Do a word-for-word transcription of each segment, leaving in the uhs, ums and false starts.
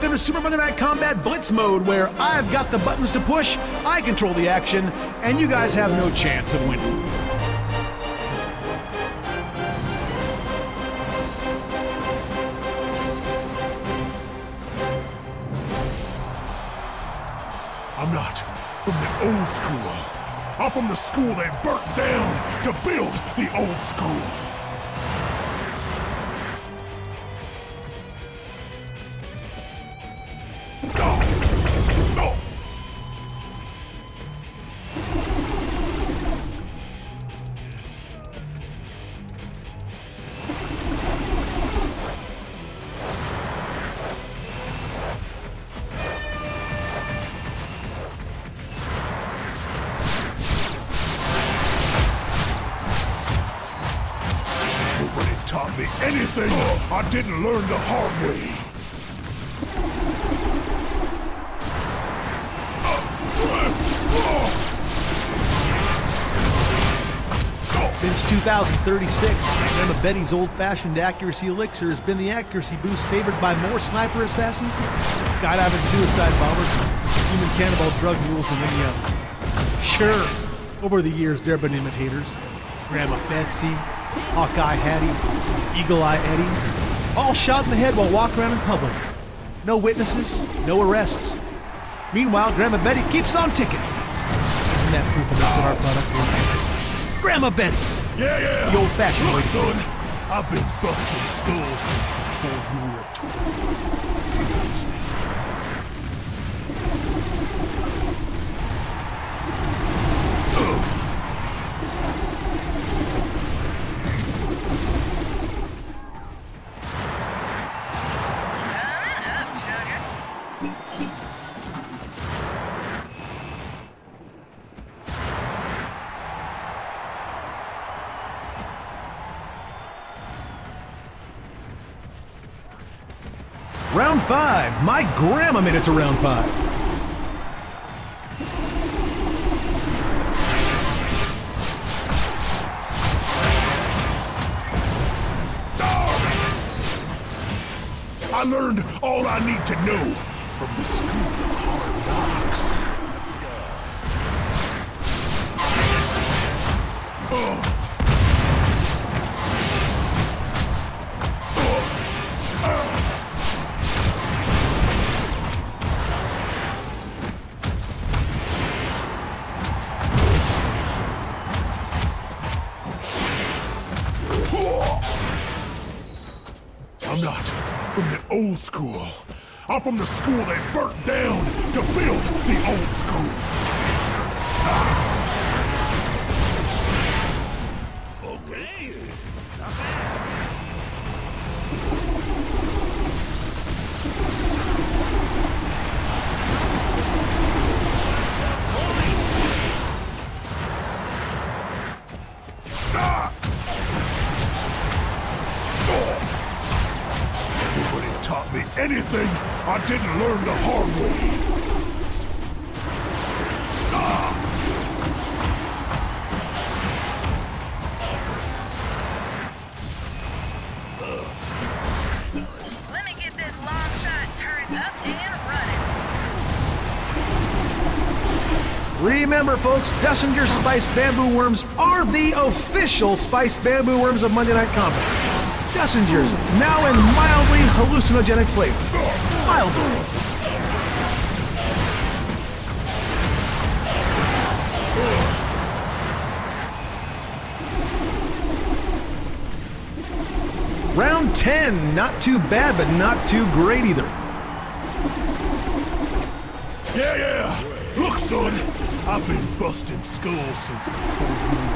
welcome to Super Monday Night Combat Blitz Mode, where I've got the buttons to push, I control the action, and you guys have no chance of winning. I'm not from the old school. I'm from the school they burnt down to build the old school. No! Nobody taught me anything I didn't learn the hard way. Since two thousand thirty-six, Grandma Betty's old-fashioned accuracy elixir has been the accuracy boost favored by more sniper assassins, skydiving suicide bombers, human cannibal drug mules, and many others. Sure, over the years there have been imitators. Grandma Betsy, Hawkeye Hattie, Eagle Eye Eddie, all shot in the head while walking around in public. No witnesses, no arrests. Meanwhile, Grandma Betty keeps on ticking. Isn't that proof enough that our product works? Grandma Benz! Yeah, yeah! The old-fashioned way. Look, son, I've been busting skulls since before you were twelve. Sign up, sugar. Round five. My grandma made it to round five. I learned all I need to know from the school of hard knocks. Oh. I'm not from the old school. I'm from the school they burnt down to build the old school. Ah. Okay, not bad. Ah. Taught me anything I didn't learn the hard way. Ah. Let me get this long shot turned up and running. Remember, folks, Dessinger's Spice Bamboo Worms are the official Spice Bamboo Worms of Monday Night Combat. Dessinger's, now in mildly hallucinogenic flavor. Mild. Round ten, not too bad, but not too great either. Yeah, yeah. Look, son, I've been busting skulls since before you.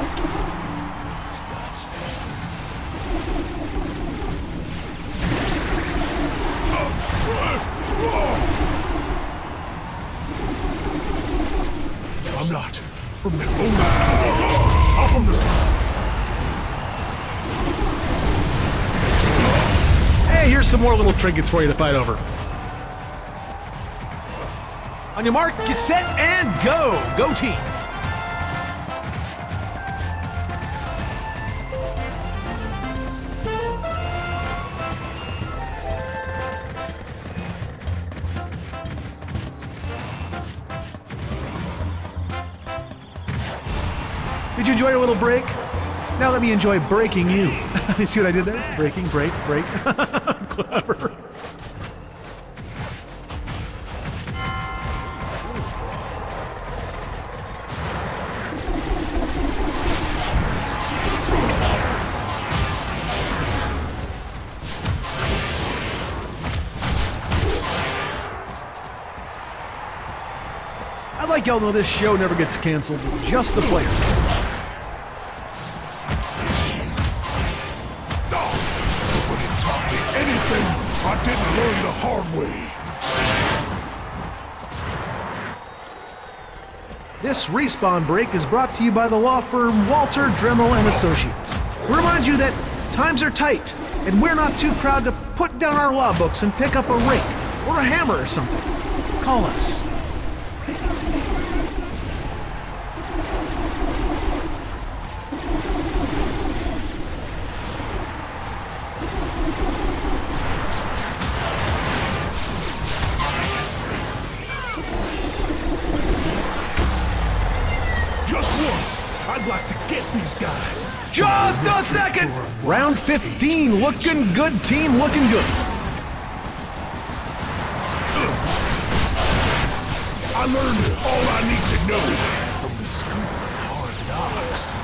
I'm not from the old school. I'm from the school. Hey, here's some more little trinkets for you to fight over. On your mark, get set, and go! Go team! Did you enjoy your little break? Now let me enjoy breaking you. You see what I did there? Breaking, break, break. Clever. I'd like y'all to know this show never gets canceled, just the players. This respawn break is brought to you by the law firm Walter Dremel and Associates. We remind you that times are tight, and we're not too proud to put down our law books and pick up a rake or a hammer or something. Call us. Round fifteen, looking good, team, looking good. I learned all I need to know from the school of hard knocks.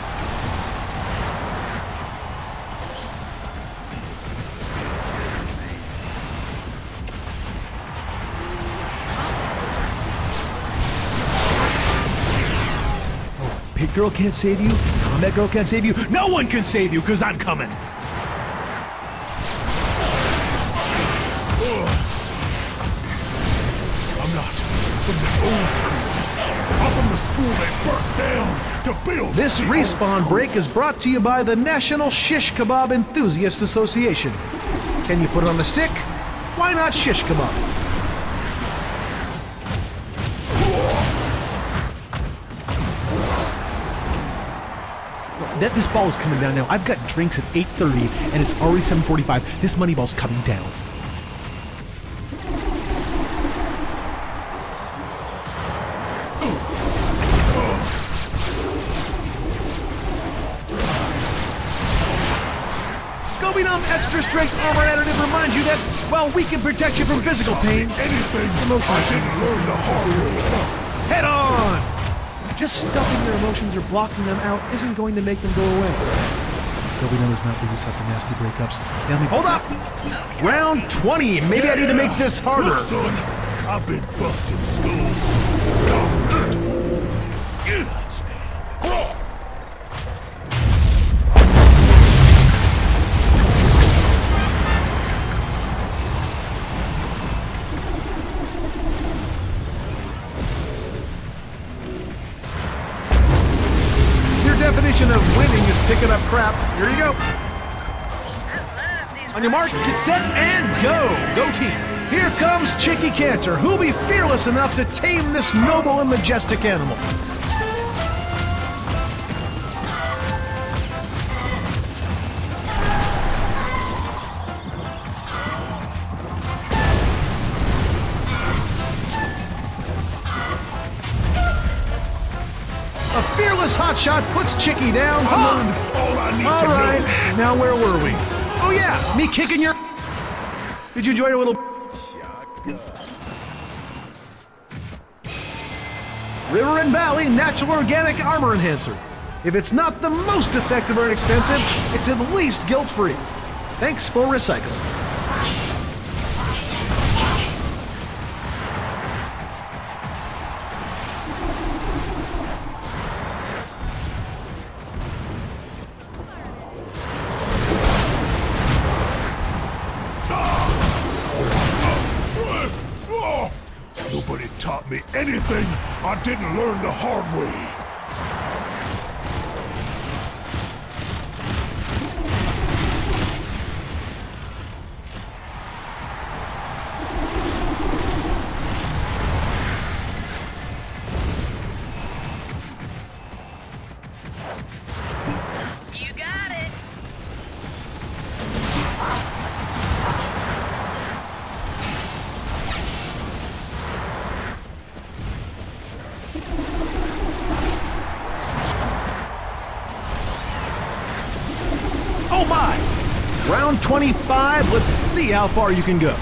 Oh, Pit Girl can't save you? That girl can't save you. No one can save you, because I'm coming. Ugh. I'm not from the old school. I'm from the school they burnt down to build. This respawn break is brought to you by the National Shish Kebab Enthusiast Association. Can you put it on the stick? Why not shish kebab? That this ball is coming down now. I've got drinks at eight thirty, and it's already seven forty-five. This money ball's coming down. Gobinum Extra Strength Armor Additive reminds you that, well, we can protect you from physical pain, anything, emotional pain. Head on! Just stuffing your emotions or blocking them out isn't going to make them go away. Gobinum does not reduce after nasty breakups. Hold up! Round twenty! Maybe yeah. I need to make this harder. Look, son, I've been busting schools since crap. Here you go. On your mark, get set, and go. Go team. Here comes Chickey Cantor, who'll be fearless enough to tame this noble and majestic animal. A fearless hotshot puts Chickey down. Huh? All right, now where were we? Oh yeah, me kicking your... Did you enjoy your little... River and Valley Natural Organic Armor Enhancer. If it's not the most effective or inexpensive, it's at least guilt-free. Thanks for recycling. I didn't learn the hard way. You got it. Round twenty-five, let's see how far you can go.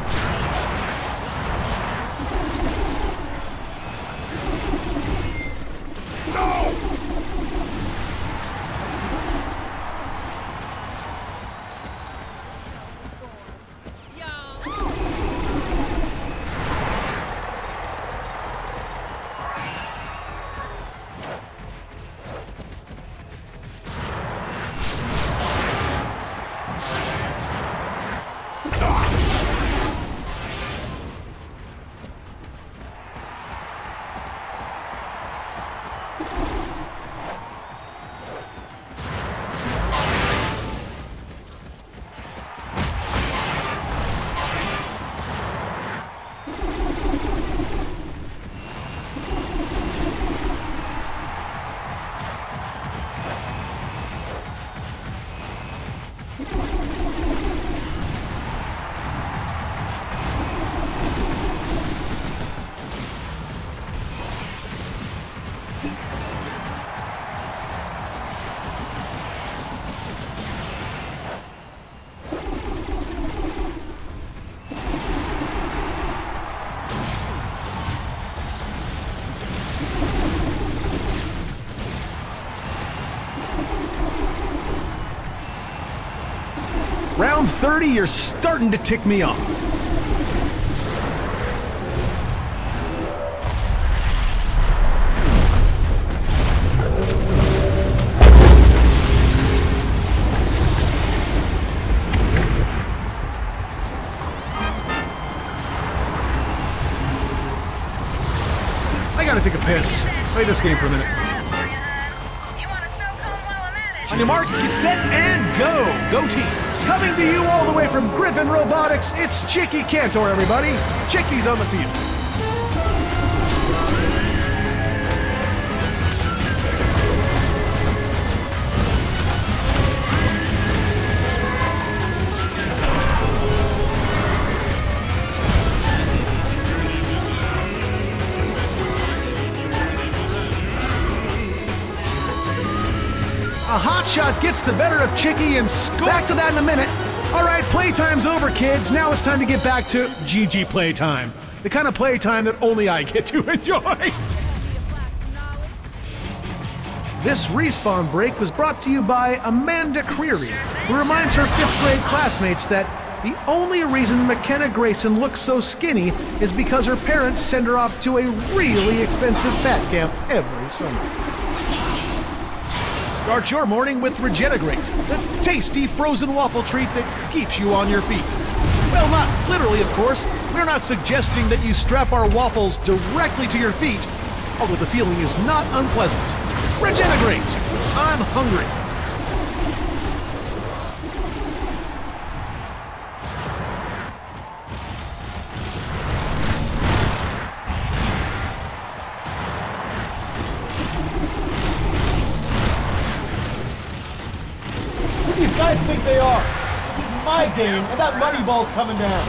Round thirty, you're starting to tick me off. I gotta take a piss. Play this game for a minute. On your mark, get set, and go. Go team. Coming to you all the way from Griffin Robotics, it's Chickey Cantor, everybody. Chickey's on the field. Shot gets the better of Chickey and score. Back to that in a minute. All right, playtime's over, kids. Now it's time to get back to G G playtime. The kind of playtime that only I get to enjoy. This respawn break was brought to you by Amanda Creary, who reminds her fifth grade classmates that the only reason McKenna Grayson looks so skinny is because her parents send her off to a really expensive fat camp every summer. Start your morning with Regenigrate, the tasty frozen waffle treat that keeps you on your feet. Well, not literally, of course. We're not suggesting that you strap our waffles directly to your feet, although the feeling is not unpleasant. Regenigrate! I'm hungry. Game, and that Moneyball's coming down.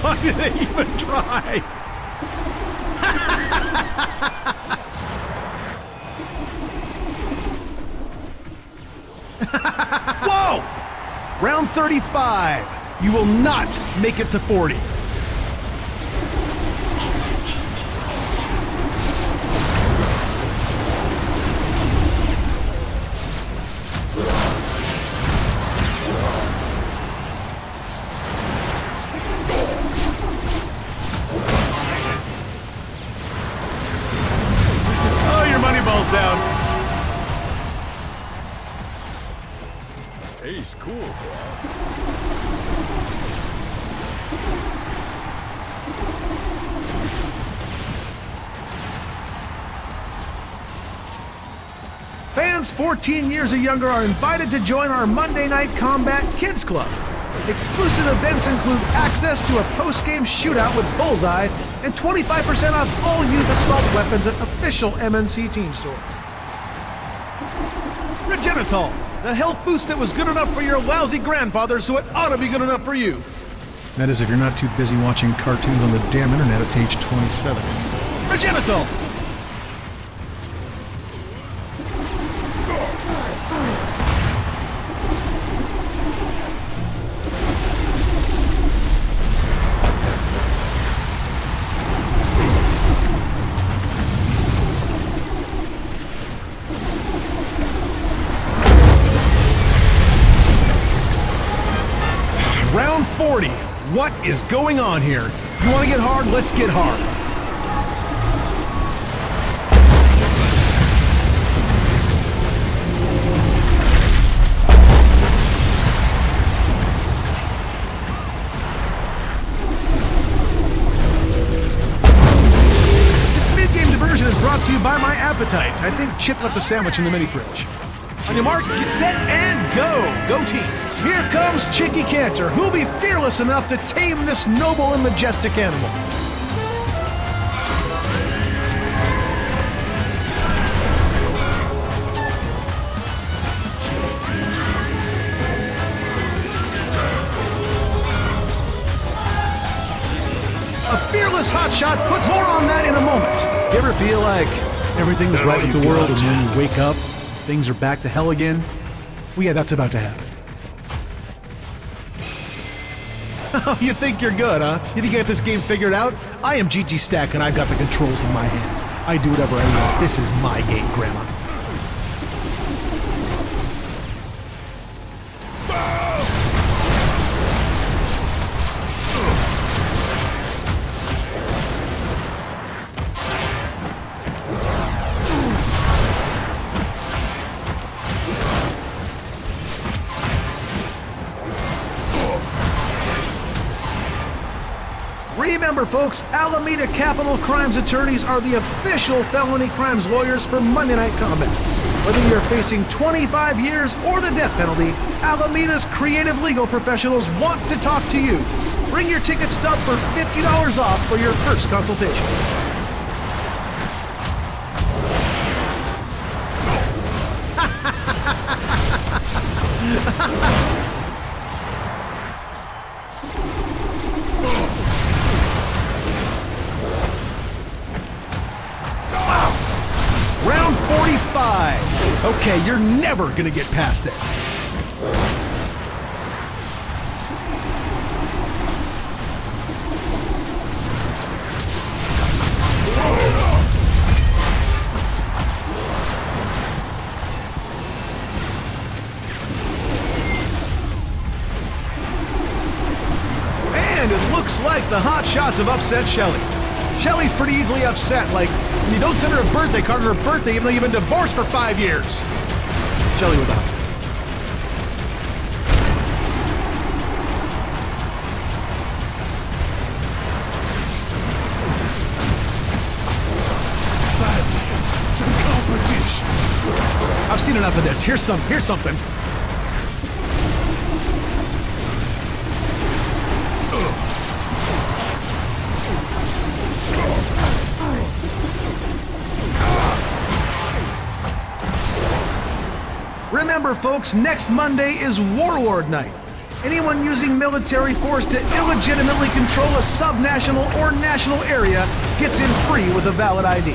Why did they even try? Whoa! Round thirty-five. You will not make it to forty. fourteen years or younger are invited to join our Monday Night Combat Kids Club. Exclusive events include access to a post-game shootout with Bullseye and twenty-five percent off all youth assault weapons at official M N C team stores. Regenitol, the health boost that was good enough for your lousy grandfather, so it ought to be good enough for you. That is if you're not too busy watching cartoons on the damn internet at age twenty-seven. Regenitol! What is going on here? You want to get hard? Let's get hard. To you by my appetite. I think Chip left a sandwich in the mini fridge. On your mark, get set, and go! Go team! Here comes Chickey Cantor, who'll be fearless enough to tame this noble and majestic animal. A fearless hotshot puts more on that in a moment. You ever feel like everything's right with the world and when you wake up, things are back to hell again? Well, yeah, that's about to happen. Oh, you think you're good, huh? You think you got this game figured out? I am G G Stack and I've got the controls in my hands. I do whatever I want. This is my game, Grandma. Remember, folks, Alameda Capital Crimes Attorneys are the official felony crimes lawyers for Monday Night Combat. Whether you're facing twenty-five years or the death penalty, Alameda's creative legal professionals want to talk to you. Bring your ticket stub for fifty dollars off for your first consultation. Okay, you're never gonna get past this. And it looks like the hot shots have upset Shelly. Shelly's pretty easily upset, like, you don't send her a birthday card on her birthday even though you've been divorced for five years. Shelly without it. Five years, some competition. I've seen enough of this. Here's some, here's something. Remember, folks, next Monday is Warlord Night. Anyone using military force to illegitimately control a subnational or national area gets in free with a valid I D.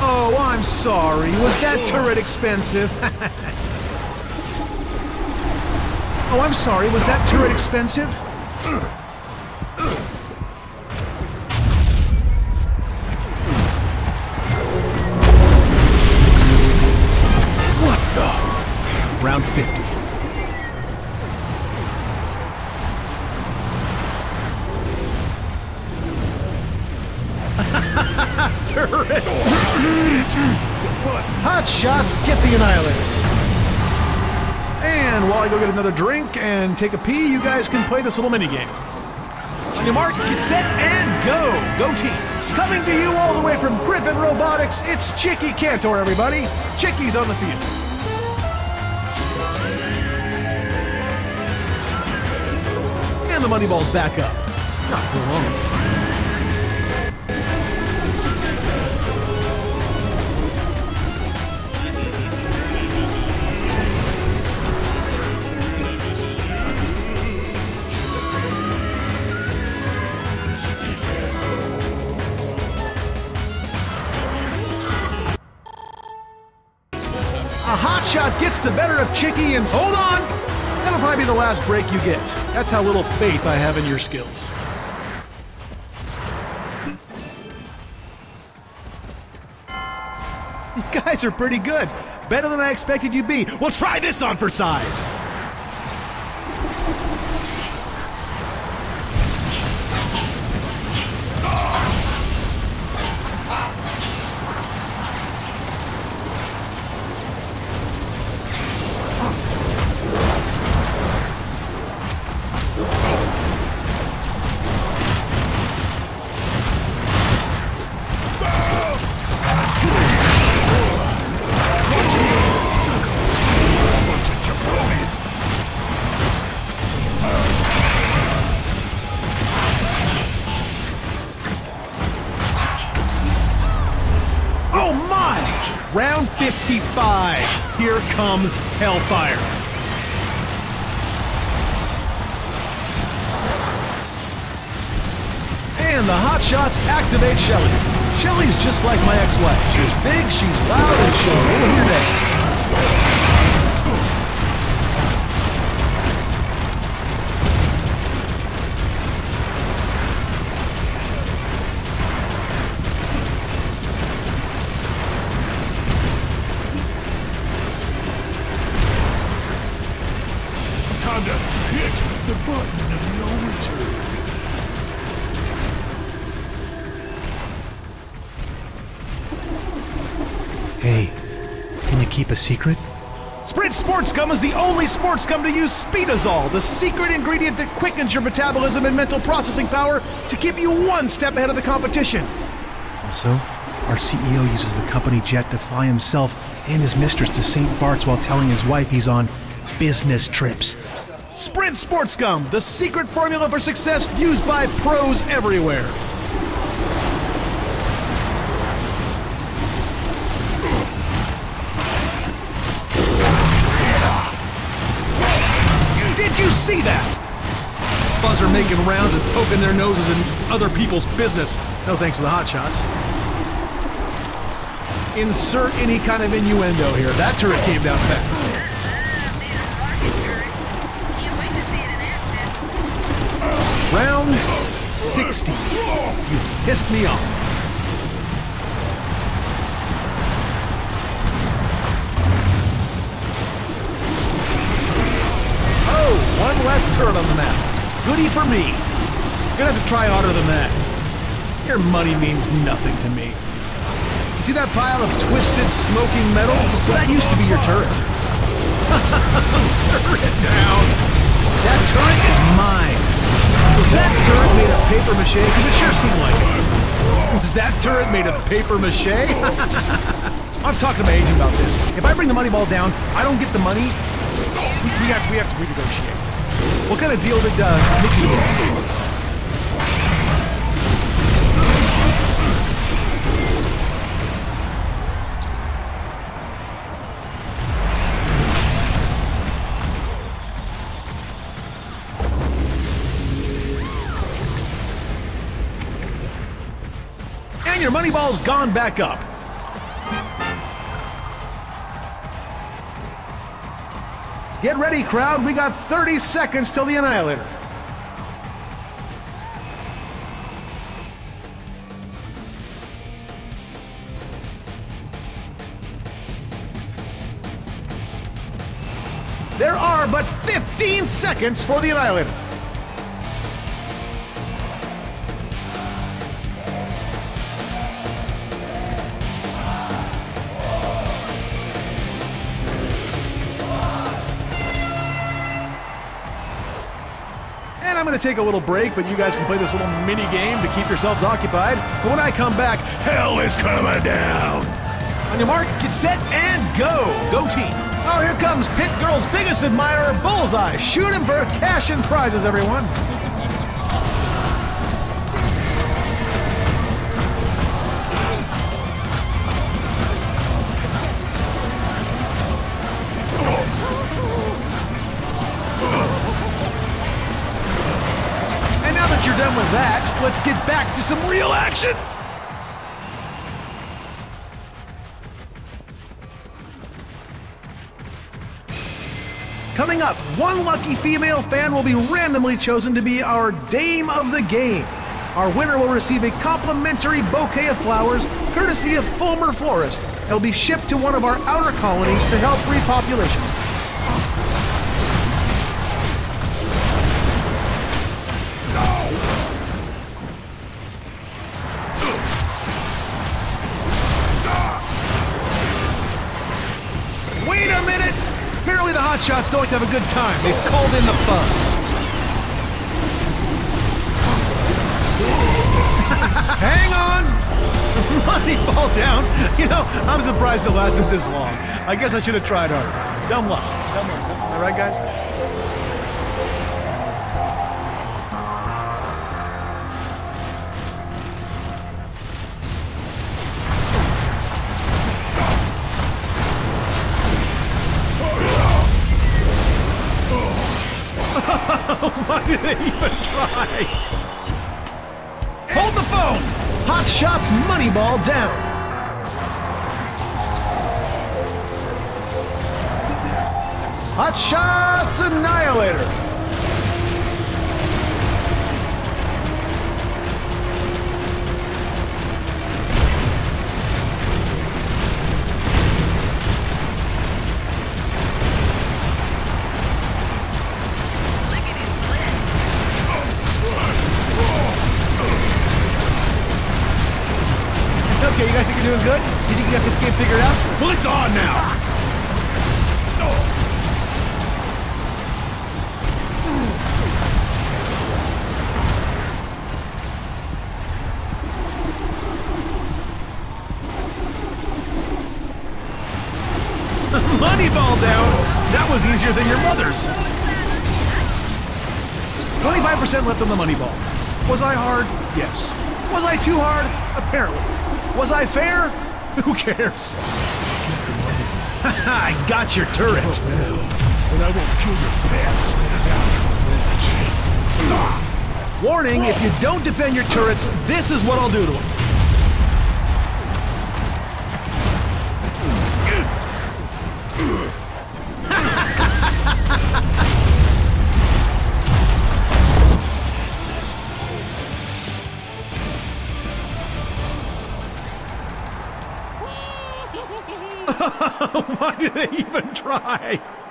Oh, I'm sorry. Was that turret expensive? Oh, I'm sorry. Was that turret expensive? Round fifty. Turrets! Hot shots, get the Annihilator. And while I go get another drink and take a pee, you guys can play this little minigame. On your mark, get set, and go! Go team! Coming to you all the way from Griffin Robotics, it's Chickey Cantor, everybody. Chickey's on the field. The Moneyball's back up. Not for long. A hot shot gets the better of Chickey and hold on! That'll probably be the last break you get. That's how little faith I have in your skills. You guys are pretty good. Better than I expected you'd be. Well, try this on for size. fifty-five, here comes Hellfire. And the Hot Shots activate Shelly. Shelly's just like my ex-wife. She's big, she's loud, and she'll ruin your day. A secret? Sprint Sports Gum is the only sports gum to use Speedazole, the secret ingredient that quickens your metabolism and mental processing power to keep you one step ahead of the competition. Also, our C E O uses the company jet to fly himself and his mistress to Saint Bart's while telling his wife he's on business trips. Sprint Sports Gum, the secret formula for success used by pros everywhere. See that? Buzz are making rounds and poking their noses in other people's business. No thanks to the Hot Shots. Insert any kind of innuendo here. That turret came down fast. Round sixty. You pissed me off. Last turn on the map. Goody for me. You're gonna have to try harder than that. Your money means nothing to me. You see that pile of twisted, smoking metal? That used to be your turret. Turret down. That turret is mine. Was that turret made of paper mache? Because it sure seemed like it. Was that turret made of paper mache? I'm talking to my agent about this. If I bring the Moneyball down, I don't get the money. We, we, have, we have to renegotiate. What kind of deal did uh, Mickey do? And your Moneyball's gone back up. Get ready, crowd. We got thirty seconds till the Annihilator. There are but fifteen seconds for the Annihilator. Take a little break, but you guys can play this little mini game to keep yourselves occupied. But when I come back, hell is coming down. On your mark, get set, and go. Go team. Oh, here comes Pit Girl's biggest admirer, Bullseye. Shoot him for cash and prizes, everyone. Let's get back to some real action! Coming up, one lucky female fan will be randomly chosen to be our Dame of the Game. Our winner will receive a complimentary bouquet of flowers, courtesy of Fulmer Forest, They'll be shipped to one of our outer colonies to help repopulation. Wait a minute! Apparently the hotshots don't like to have a good time. They've called in the fuzz. Hang on! Moneyball down! You know, I'm surprised it lasted this long. I guess I should have tried harder. Dumb luck. Dumb luck. All right, guys? Why did they even try? Hold the phone! Hot Shots Moneyball down! Hot Shots Annihilator! Okay, you guys think you're doing good? You think you got this game figured out? Well, it's on now! Moneyball down! That was easier than your mother's! twenty-five percent left on the Moneyball. Was I hard? Yes. Was I too hard? Apparently. Was I fair? Who cares? I got your turret. Now, and I won't kill your pets. Warning, if you don't defend your turrets, this is what I'll do to them. Why did they even try?